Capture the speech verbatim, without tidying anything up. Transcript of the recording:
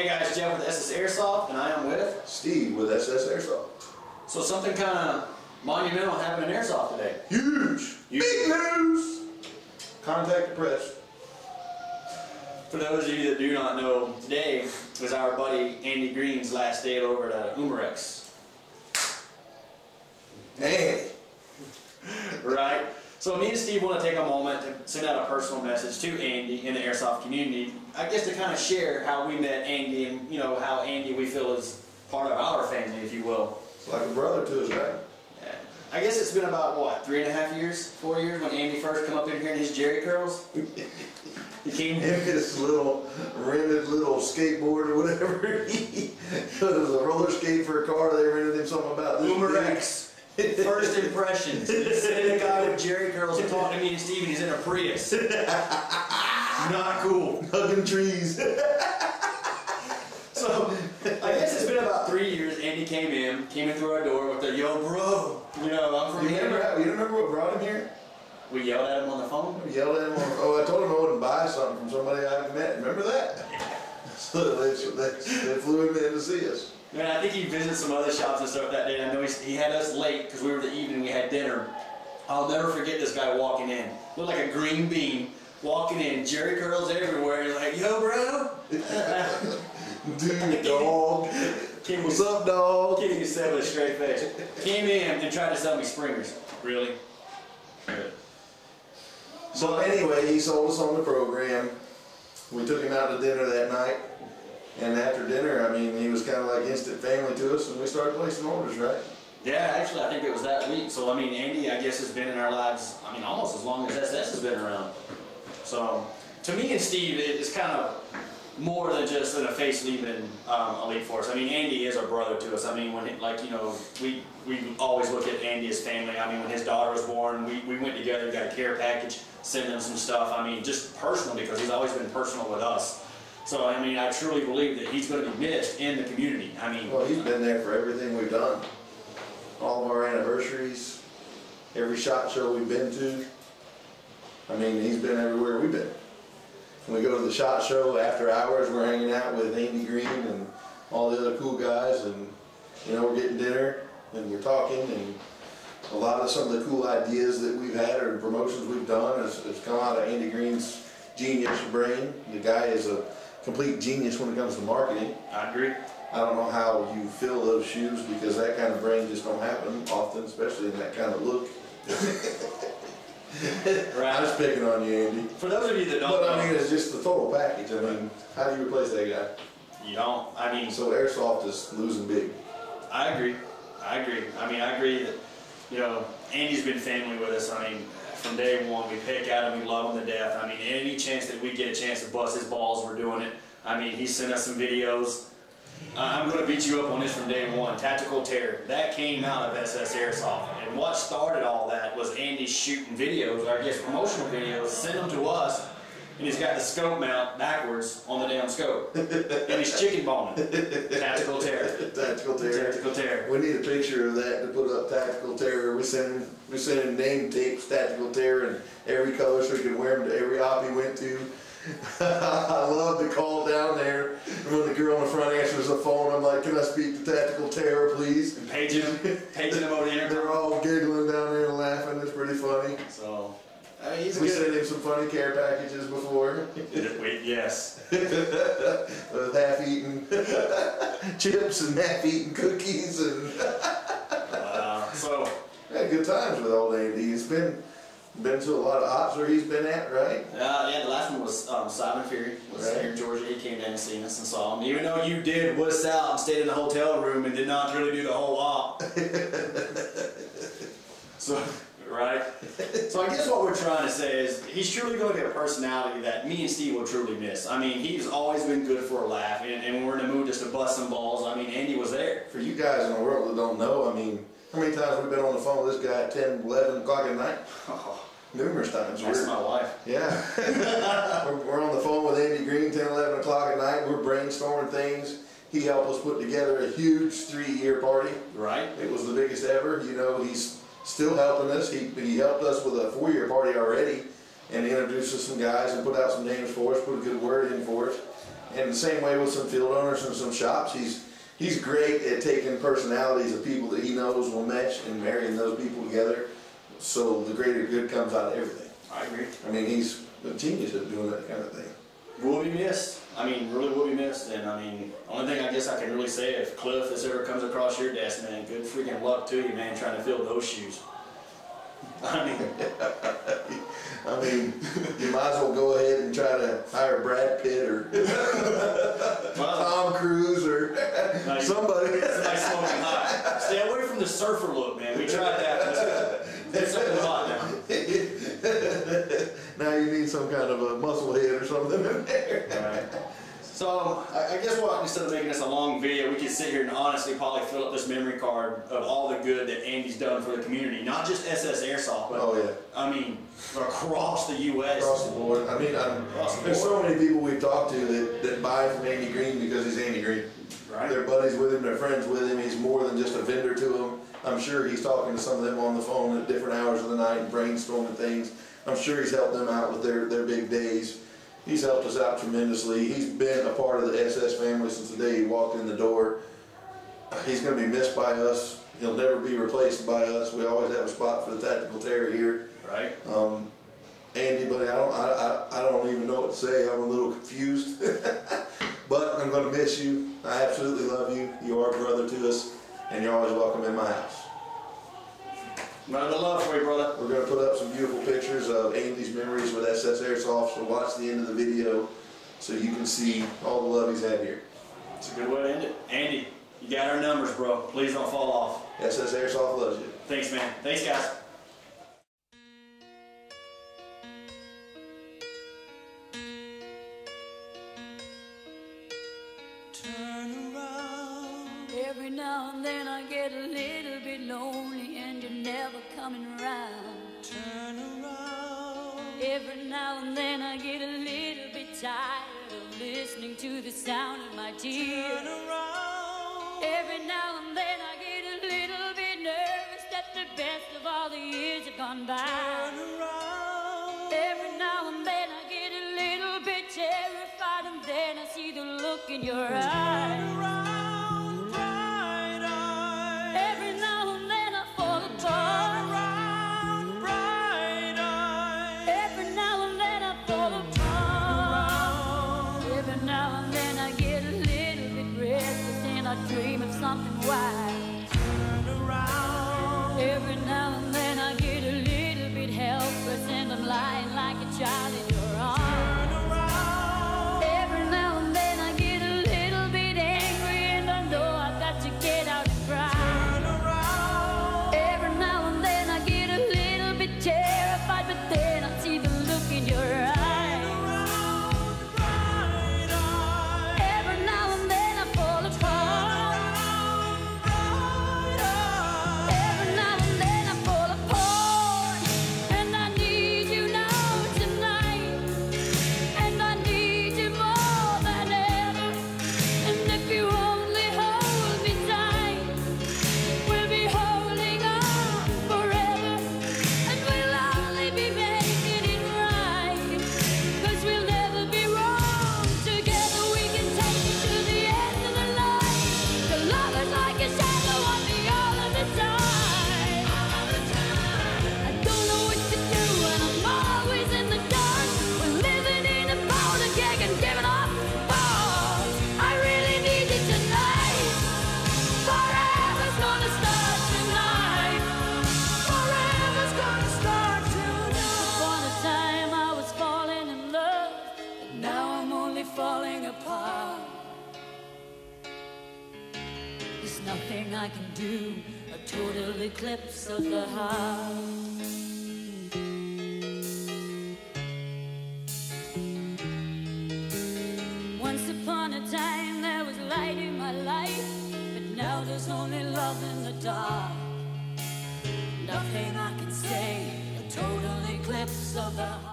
Hey guys, Jeff with S S Airsoft, and I am with Steve with S S Airsoft. So something kind of monumental happened in Airsoft today. Huge! Huge. Big news! Contact the press. For those of you that do not know, today is our buddy Andy Green's last day over at Umarex. Hey! Right? So me and Steve want to take a moment to send out a personal message to Andy in the Airsoft community, I guess to kind of share how we met Andy and, you know, how Andy we feel is part of our family, if you will. It's like a brother to us, right? Yeah. I guess it's been about, what, three and a half years, four years, when Andy first came up in here in his jerry curls? He came in his little, rented little skateboard or whatever. It was a roller skate for a car, they rented him something about this. Umarex. First impressions. He's sitting a guy with jerry curls and talking to me and Steve, and he's in a Prius. Not cool. Hugging trees. So, I guess it's been about three years. Andy came in, came in through our door with the, yo, bro. You know, I'm from you here. Remember how, you remember what brought him here? We yelled at him on the phone. We yelled at him on the phone. Oh, I told him I wouldn't buy something from somebody I met. Remember that? Yeah. So, they, they, they flew him in to see us. Man, I think he visited some other shops and stuff that day. I know he, he had us late because we were the evening, we had dinner. I'll never forget this guy walking in. Looked like a green bean. Walking in, jerry curls everywhere. He's like, yo, bro. Dude, dog. Came, what's up, dog? Kidding yourself with a straight face. Came in and tried to sell me Springers. Really? So anyway, he sold us on the program. We took him out to dinner that night. And after dinner, I mean, he was kind of like instant family to us, and we started placing orders, right? Yeah, actually, I think it was that week. So, I mean, Andy, I guess, has been in our lives, I mean, almost as long as S S has been around. So, to me and Steve, it's kind of more than just an face leaving um, Elite Force. I mean, Andy is a brother to us. I mean, when it, like, you know, we we always look at Andy as family. I mean, when his daughter was born, we, we went together, got a care package, sent him some stuff. I mean, just personal, because he's always been personal with us. So, I mean, I truly believe that he's going to be missed in the community. I mean, well, he's been there for everything we've done. All of our anniversaries, every SHOT Show we've been to. I mean, he's been everywhere we've been. When we go to the SHOT Show after hours, we're hanging out with Andy Green and all the other cool guys, and, you know, we're getting dinner and we're talking, and a lot of some of the cool ideas that we've had or promotions we've done has, has come out of Andy Green's genius brain. The guy is a complete genius when it comes to marketing. I agree. I don't know how you fill those shoes, because that kind of brain just don't happen often, especially in that kind of look. Right. I'm just picking on you, Andy. For those of you that don't but, know. But I mean, it's just the total package. I mean, how do you replace that guy? You don't. I mean. So Airsoft is losing big. I agree. I agree. I mean, I agree that, you know, Andy's been family with us. I mean, from day one, we pick at him, we love him to death. I mean, any chance that we get a chance to bust his balls, we're doing it. I mean, he sent us some videos. Uh, I'm going to beat you up on this from day one. Tactical Terror. That came out of S S Airsoft. And what started all that was Andy shooting videos, or I guess promotional videos, sent them to us, and he's got the scope mount backwards on the damn scope. And he's chicken balling. Tactical Terror. Tactical Terror. Tactical Terror. We need a picture of that to put up. Tactical Terror. We send him, we send him name tapes, Tactical Terror, and every color so he could wear them to every op he went to. I love the call down there. And when the girl on the front answers the phone, I'm like, can I speak to Tactical Terror, please? And paging him. Paging him over the internet. They're all giggling down there and laughing. It's pretty funny. So. I mean, he's we sent him some funny care packages before. Wait, yes. With half-eaten chips and half-eaten cookies and. Wow. So we had good times with old Andy. He's been been to a lot of ops where he's been at, right? Yeah, uh, yeah. The last one was um, Simon Fury. Was right. Here in Georgia. He came down and seen us and saw him. Even though you did wuss out and stayed in the hotel room and did not really do the whole op. So. Right? So I guess what we're trying to say is he's truly going to be a personality that me and Steve will truly miss. I mean, he's always been good for a laugh, and, and we're in the mood just to bust some balls. I mean, Andy was there. For you guys in the world that don't know, I mean, how many times we've been on the phone with this guy at ten, eleven o'clock at night? Oh, numerous times. That's we're, my wife. Yeah. we're, we're on the phone with Andy Green ten, eleven o'clock at night. We're brainstorming things. He helped us put together a huge three-year party. Right. It was the biggest ever. You know, he's still helping us. He, he helped us with a four-year party already, and he introduced us some guys and put out some names for us, put a good word in for us. in the same way with some field owners and some shops, he's he's great at taking personalities of people that he knows will mesh and marrying those people together, so the greater good comes out of everything. I agree. I mean, he's a genius at doing that kind of thing. Will be missed. I mean, really will be missed. And I mean, only thing I guess I can really say, if Cliff, this ever comes across your desk, man, good freaking luck to you, man, trying to fill those shoes. I mean, I mean, you might as well go ahead and try to hire Brad Pitt or Tom Cruise or no, somebody. Somebody smoking hot. Stay away from the surfer look, man. We tried that. Let's do something hot now. Now you need some kind of a muscle head or something in there. Right. So I guess what, instead of making this a long video, we can sit here and honestly probably fill up this memory card of all the good that Andy's done for the community. Not just S S Airsoft, but oh, yeah. I mean across the U S. Across the board. I mean, I'm, the there's board. so many people we've talked to that, that buy from Andy Green because he's Andy Green. Right. They're buddies with him, they're friends with him, he's more than just a vendor to them. I'm sure he's talking to some of them on the phone at different hours of the night, brainstorming things. I'm sure he's helped them out with their, their big days. He's helped us out tremendously. He's been a part of the S S family since the day he walked in the door. He's going to be missed by us. He'll never be replaced by us. We always have a spot for the Tactical Terror here. Right. Um, Andy, buddy, I don't, I, I, I don't even know what to say. I'm a little confused. But I'm going to miss you. I absolutely love you. You are a brother to us, and you're always welcome in my house. None of the love for you, brother. We're going to put up some beautiful pictures of Andy's memories with S S Airsoft, so watch the end of the video so you can see all the love he's had here. It's a good way to end it. Andy, you got our numbers, bro. Please don't fall off. S S Airsoft loves you. Thanks, man. Thanks, guys. Turn around. Every now and then I get a little bit lonely. Never coming around. Turn around. Every now and then I get a little bit tired of listening to the sound of my tears. Turn around. Every now and then I get a little bit nervous that the best of all the years have gone by. Turn around. Every now and then I get a little bit terrified, and then I see the look in your eyes. Turn around. Something wise. Turn around. Every now and then I get a little bit helpless, and I'm lying like a child in your arms. Turn around. Every now and then I get a little bit angry, and I know I've got to get out and cry. Turn around. Every now and then I get a little bit terrified, but then I see the look in your eyes. Nothing I can do, a total eclipse of the heart. Once upon a time there was light in my life, but now there's only love in the dark. Nothing I can say, a total eclipse of the heart.